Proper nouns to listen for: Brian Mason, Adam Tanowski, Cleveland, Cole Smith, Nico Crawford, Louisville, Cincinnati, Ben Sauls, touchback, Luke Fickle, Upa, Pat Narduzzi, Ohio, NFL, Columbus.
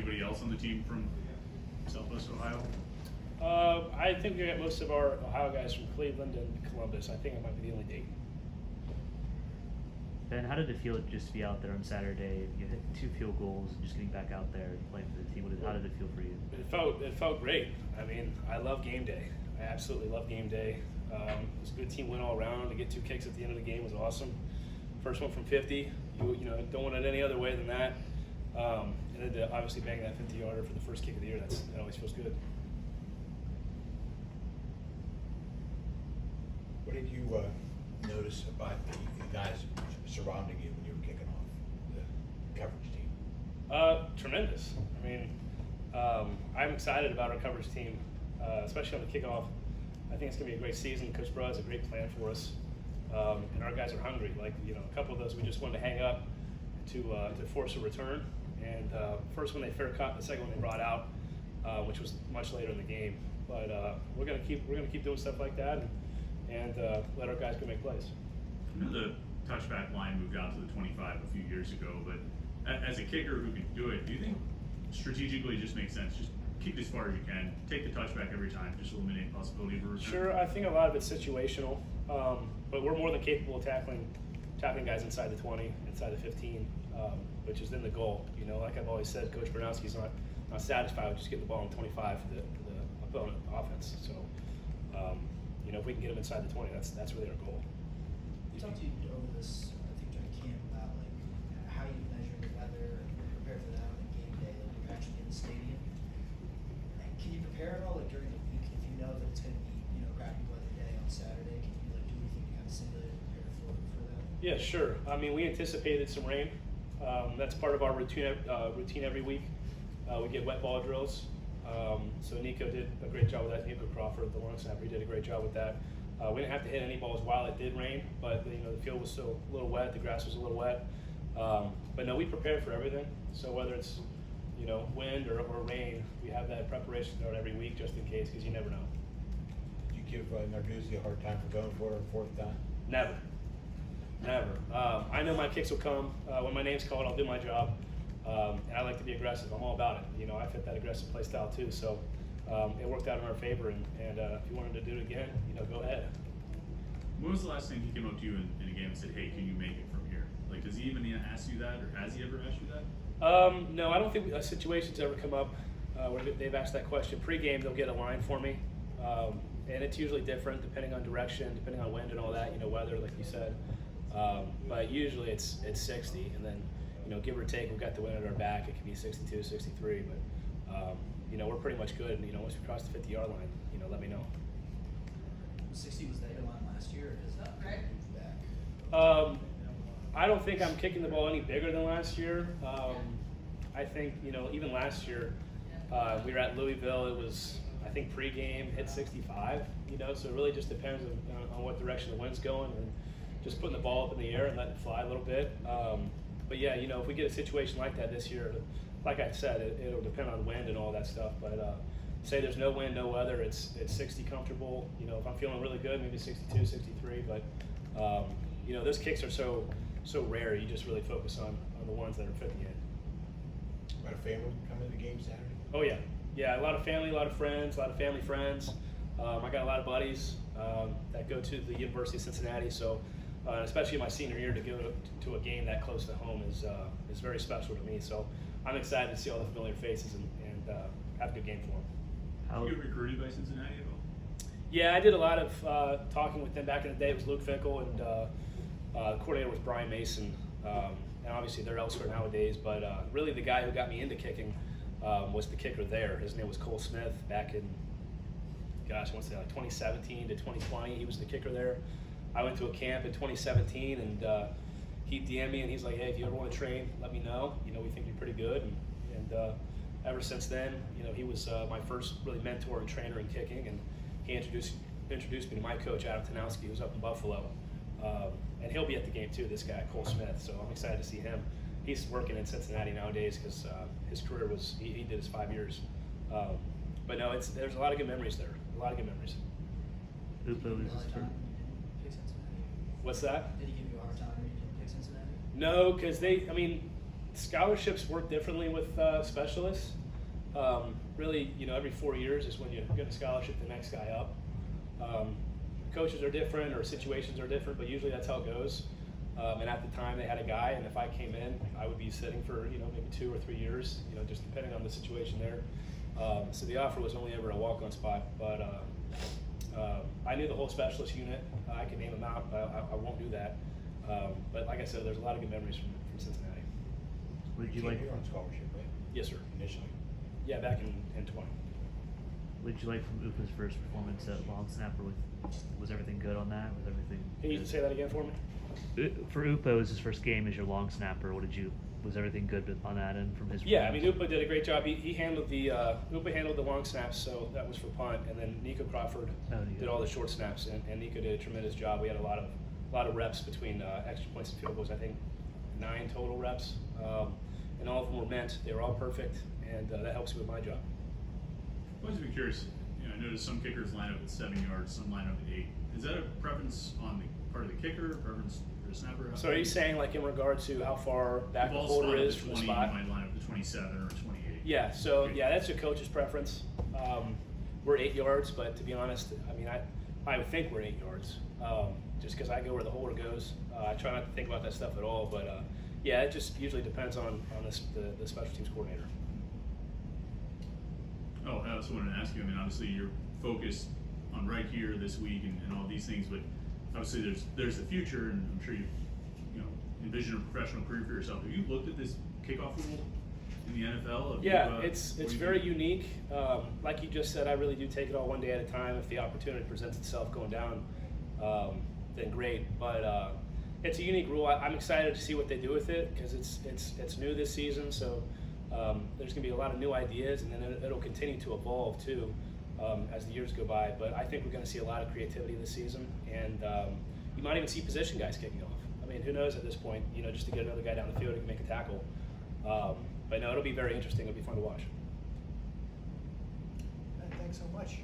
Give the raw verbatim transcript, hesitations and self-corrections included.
anybody else on the team from Southwest Ohio? Uh, I think we got most of our Ohio guys from Cleveland and Columbus. I think it might be the only date. Ben, how did it feel just to be out there on Saturday? You hit two field goals, just getting back out there and playing for the team. What did, how did it feel for you? It felt it felt great. I mean, I love game day. I absolutely love game day. Um, it was a good team win all around. To get two kicks at the end of the game was awesome. First one from fifty. You, you know, don't want it any other way than that. Um, and then to obviously bang that fifty yarder for the first kick of the year, that's, that always feels good. What did you uh, notice about the guys surrounding you when you were kicking off, the coverage team? Uh, tremendous. I mean, um, I'm excited about our coverage team, uh, especially on the kickoff. I think it's going to be a great season. Coach Bro has a great plan for us, um, and our guys are hungry. Like, you know, a couple of those we just wanted to hang up to uh, to force a return. And uh, first one they fair caught, the second one they brought out, uh, which was much later in the game. But uh, we're going to keep we're going to keep doing stuff like that, and, and uh, let our guys go make plays. I know the touchback line moved out to the twenty-five a few years ago, but as a kicker who can do it, do you think strategically it just makes sense? Just kick as far as you can, take the touchback every time, just eliminate the possibility of a return? Sure, I think a lot of it's situational, um, but we're more than capable of tackling, tackling guys inside the twenty, inside the fifteen, um, which is then the goal. You know, like I've always said, Coach Bronowski's not, not satisfied with just getting the ball in twenty-five for the, for the opponent offense. So, um, you know, if we can get them inside the twenty, that's that's really our goal. You talked to you over this, I think, during camp about like how you measure the weather and prepare for that on the game day when you're actually in the stadium. Can you prepare at all, like, during the week if you know that it's going to be, you know, crappy weather day on Saturday? Can you, like, do anything to kind of simulate and prepare for, for that? Yeah, sure. I mean, we anticipated some rain. Um, that's part of our routine uh, routine every week. Uh, we get wet ball drills. Um, so Nico did a great job with that. Nico Crawford, the long snapper, he did a great job with that. Uh, we didn't have to hit any balls while it did rain, but, you know, the field was still a little wet. The grass was a little wet. Um, but, no, we prepare for everything. So whether it's, you know, wind or, or rain, we have that preparation out every week just in case, because you never know. Did you give uh, Narduzzi a hard time for going for it on fourth down? Never, never. Um, I know my kicks will come. Uh, when my name's called, I'll do my job, um, and I like to be aggressive. I'm all about it. You know, I fit that aggressive play style too, so um, it worked out in our favor. And, and uh, if you wanted to do it again, you know, go ahead. When was the last time he came up to you in, in a game and said, "Hey, can you make it from here"? Like, does he even ask you that, or has he ever asked you that? Um, no, I don't think a situation's ever come up uh, where they've asked that question. Pre-game, they'll get a line for me, um, and it's usually different depending on direction, depending on wind and all that, you know, weather, like you said. Um, but usually it's it's sixty, and then, you know, give or take, we've got the wind at our back. It could be sixty-two, sixty-three, but, um, you know, we're pretty much good. And, you know, once we cross the fifty-yard line, you know, let me know. sixty was that your line last year? Is that right? Um, I don't think I'm kicking the ball any bigger than last year. Um, I think, you know, even last year, uh, we were at Louisville. It was, I think, pregame, hit sixty-five, you know, so it really just depends on, on what direction the wind's going and just putting the ball up in the air and letting it fly a little bit. Um, but, yeah, you know, if we get a situation like that this year, like I said, it, it'll depend on wind and all that stuff. But uh, say there's no wind, no weather, it's, it's sixty comfortable. You know, if I'm feeling really good, maybe sixty-two, sixty-three. But, um, you know, those kicks are so – so rare, you just really focus on, on the ones that are fitting in. About a family coming to the game Saturday? Oh, yeah. Yeah, a lot of family, a lot of friends, a lot of family friends. Um, I got a lot of buddies um, that go to the University of Cincinnati, so uh, especially my senior year, to go to, to a game that close to home is uh, is very special to me. So I'm excited to see all the familiar faces and, and uh, have a good game for them. How did you get recruited by Cincinnati at all? Yeah, I did a lot of uh, talking with them back in the day. It was Luke Fickle, and uh, Uh, the coordinator was Brian Mason, um, and obviously they're elsewhere nowadays, but uh, really the guy who got me into kicking um, was the kicker there. His name was Cole Smith back in, gosh, I want to say like twenty seventeen to twenty twenty. He was the kicker there. I went to a camp in twenty seventeen, and uh, he D M'd me, and he's like, "Hey, if you ever want to train, let me know. You know, we think you're pretty good." And, and uh, ever since then, you know, he was uh, my first really mentor and trainer in kicking, and he introduced, introduced me to my coach, Adam Tanowski, who's up in Buffalo. Um, and he'll be at the game too, this guy, Cole Smith, so I'm excited to see him. He's working in Cincinnati nowadays because uh, his career was, he, he did his five years. Um, but no, it's, there's a lot of good memories there, a lot of good memories. Who played this for? What's that? Did he give you a hard time when you didn't pick Cincinnati? No, because they, I mean, scholarships work differently with uh, specialists. Um, really, you know, every four years is when you get a scholarship, the next guy up. Um, coaches are different, or situations are different, but usually that's how it goes. Um, and at the time, they had a guy, and if I came in, I would be sitting for, you know, maybe two or three years, you know, just depending on the situation there. Um, so the offer was only ever a walk-on spot, but uh, uh, I knew the whole specialist unit. Uh, I could name them out, but I, I won't do that. Um, but like I said, there's a lot of good memories from, from Cincinnati. What did you, you like? You're on scholarship, right? Yes, sir. Initially. Yeah, back in, in twenty. What did you like from Upa's first performance at long snapper? With, was everything good on that? Was everything? Can you good? Say that again for me? For Upa, it was his first game as your long snapper. What did you? Was everything good on that end from his? Yeah, I mean, Upa did a great job. He, he handled the uh, Upa handled the long snaps, so that was for punt, and then Nico Crawford oh, yeah. did all the short snaps, and, and Nico did a tremendous job. We had a lot of a lot of reps between uh, extra points and field goals. I think nine total reps, um, and all of them were meant. They were all perfect, and uh, that helps me with my job. I was just curious. You know, I noticed some kickers line up at seven yards, some line up at eight. Is that a preference on the part of the kicker, preference for the snapper? So are you saying like in regard to how far back the holder is from the spot? You might line up to twenty-seven or twenty-eight. Yeah, so okay. yeah, that's a coach's preference. Um, we're eight yards, but to be honest, I mean, I, I would think we're eight yards um, just because I go where the holder goes. Uh, I try not to think about that stuff at all, but uh, yeah, it just usually depends on, on this, the, the special teams coordinator. Oh, I also wanted to ask you, I mean, obviously you're focused on right here this week and, and all these things, but obviously there's there's the future, and I'm sure you you know envision a professional career for yourself. Have you looked at this kickoff rule in the N F L? Have yeah, you, uh, it's it's very unique. Um, like you just said, I really do take it all one day at a time. If the opportunity presents itself going down, um, then great. But uh, it's a unique rule. I, I'm excited to see what they do with it because it's it's it's new this season. So um, there's going to be a lot of new ideas, and then it, it'll continue to evolve too. Um, as the years go by, but I think we're going to see a lot of creativity this season, and um, you might even see position guys kicking off. I mean, who knows at this point, you know, just to get another guy down the field and make a tackle. Um, but no, it'll be very interesting. It'll be fun to watch. Thanks so much.